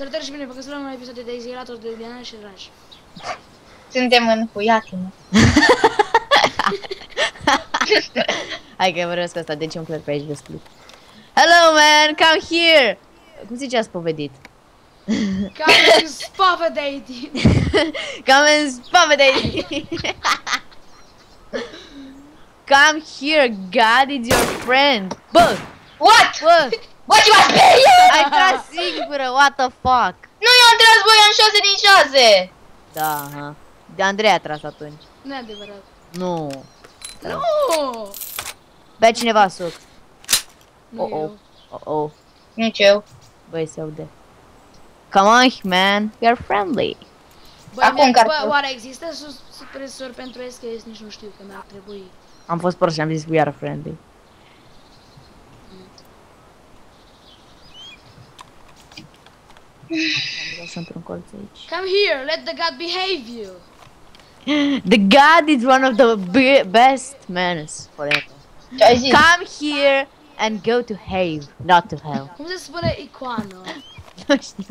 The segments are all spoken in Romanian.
Salutare și bine, vă găsim la un episod de Exiliator de Diana și Raj. Suntem în Huiatimă. Hai că vorbesc asta, deci un cler pe aici vestit. Hello man, come here! Cum zice ați povedit? Come and spovedate! Come and spovedate! Come here, God is your friend! Bă! What? Bă! What you want? Ai tras singură, what the fuck? Nu, eu am tras, băi, am 6 din 6! Da, aha. De Andrei a tras atunci. Nu e adevărat. Nu. Nu! Bea cineva suc. Oh. Nici eu. Băi, se aude. Come on, man, you're friendly. Băi, oare există supresori pentru SKS? Nici nu știu, că mi-ar trebui. Am fost prost și am zis we are friendly. Come here, let the God behave you. The God is one of the best manners forever. Come here and go to have, not to hell. Cum se spune icoană? Nu știu.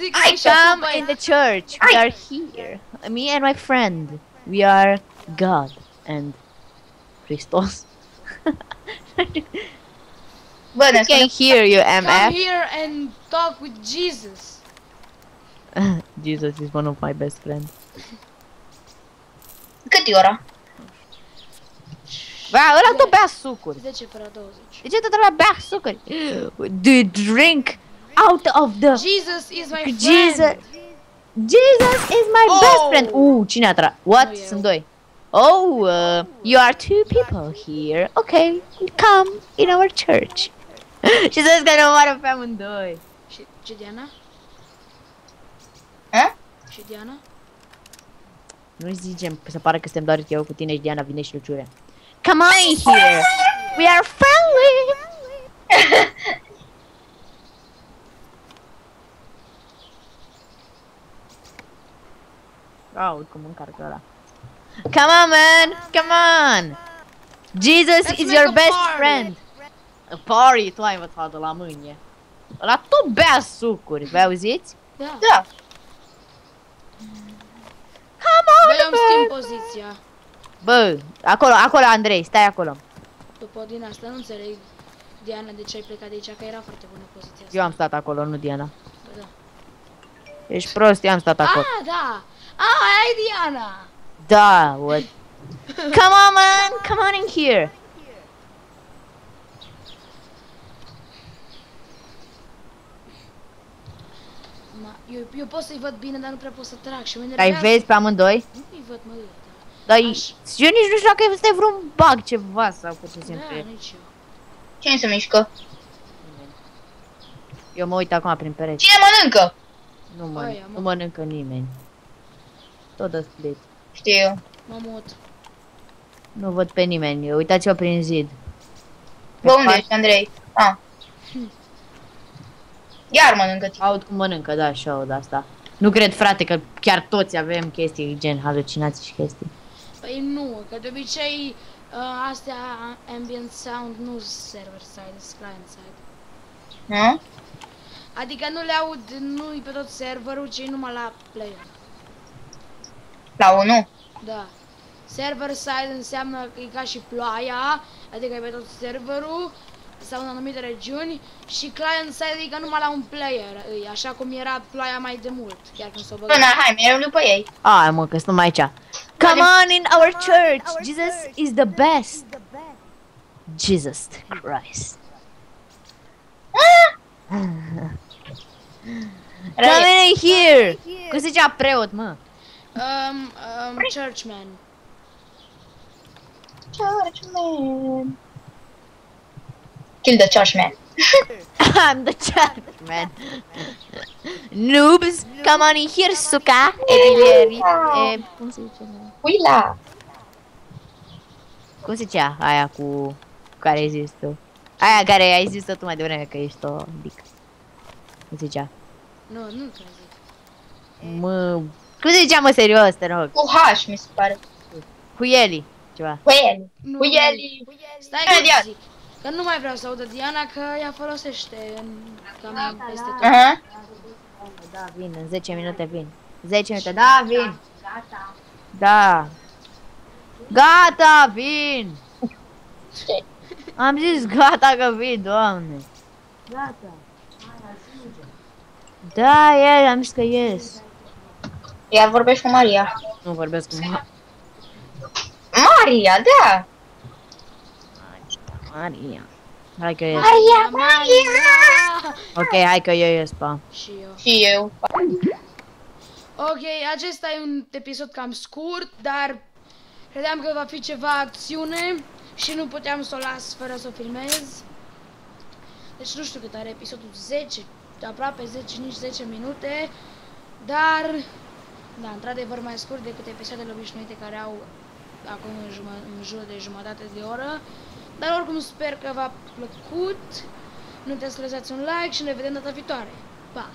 I come in the church. We are here. Me and my friend. We are God and Christos. But I can hear you, MF. Come here and talk with Jesus. Jesus is one of my best friends. Cât e ora? Ba, ăla tot bea sucuri. 10 până 20. De ce tot ăla bea sucuri? Do you drink out of the... Jesus is my friend. Jesus is my best friend. Cine a tras? What? Sunt doi. Oh, you are two people here. Okay, come in our church. Și să zic că ne omoară pe amândoi. Și Diana? Și Diana? Nu zicem, că se pare că suntem doar eu cu tine și Diana vine și luciurea. Come on here! We are friendly! Aud cum încarcă ăla. Come on, man! Come on! Jesus is your best friend! A party! Tu ai învățat de la mâine. Ăla tot bea sucuri, vă auziți? Da! Come on, man! Bă, eu-mi schimb poziția. Bă, acolo, Andrei, stai acolo. După din asta nu înțeleg, Diana, de ce ai plecat de aici, că era foarte bună poziția asta. Eu am stat acolo, nu Diana. Bă, da. Ești prost, eu am stat acolo. Ah, da! Ah, aia e Diana! Da, what? Come on, man! Come on in here! Eu pot să-i văd bine, dar nu prea pot să trag și mă enervează. Dar îi vezi pe amândoi? Nu-i văd, mă, dar eu nici nu știu dacă este vreun bug, ceva sau pur și simplu. Da, nici eu. Cine se mișcă? Eu mă uit acum prin pereți. Cine mănâncă? Nu mănâncă nimeni. Tot de split. Știu. Mă mut. Nu văd pe nimeni, uitați-o prin zid. Bă, unde ești, Andrei? Ah. Iar mănâncă. Aud cum mănâncă, da, și aud asta. Nu cred, frate, că chiar toți avem chestii gen halucinații și chestii. Păi nu, că de obicei astea ambient sound nu server side, sunt client side. Nu? Adică nu le aud, nu-i pe tot serverul, ci numai la player. La 1? Da. Server side înseamnă că e ca și ploaia, adică e pe tot serverul sau în anumite regiuni, și client side adică numai la un player, așa cum era ploaia mai de mult, chiar când s-o băgă. Până, hai, mereu după ei. Ai, mă, că sunt numai aici. Come on in our church, Jesus is the best. Jesus Christ. Come in here. Cum se zicea preot, mă? Churchman. Churchman. Kill the churchman. I'm the churchman. Noobs, come on in here, suka. Cum se zice? Uila. Cum se zicea aia cu care există? Aia care ai zis tu mai devreme că ești o bic. Cum se zicea? Nu cred. Mă... Cum se zicea, mă, serios, te rog? Cu H, mi se pare. Huieli, ceva. Huieli. Stai că zic, că nu mai vreau să audă Diana, că ea folosește cam peste tot. Da, vin, în 10 minute vin. 10 minute, da, vin. Gata. Da. Gata, vin. Ce? Am zis gata că vin, Doamne. Gata. Da, el, am zis că ies. Iar vorbești cu Maria. Nu vorbesc cu Maria. Maria, da. Maria. Hai că ies. Maria, Maria. Ok, hai că eu ies, pa. Și eu. Și eu. Ok, acesta e un episod cam scurt, dar credeam că va fi ceva acțiune și nu puteam să o las fără să o filmez. Deci nu știu cât are episodul, 10, aproape 10, nici 10 minute, dar da, într-adevăr mai scurt decât episoadele obișnuite care au acum în jur de jumătate de oră. Dar oricum sper că v-a plăcut. Nu uitați să lăsați un like și ne vedem data viitoare. Pa!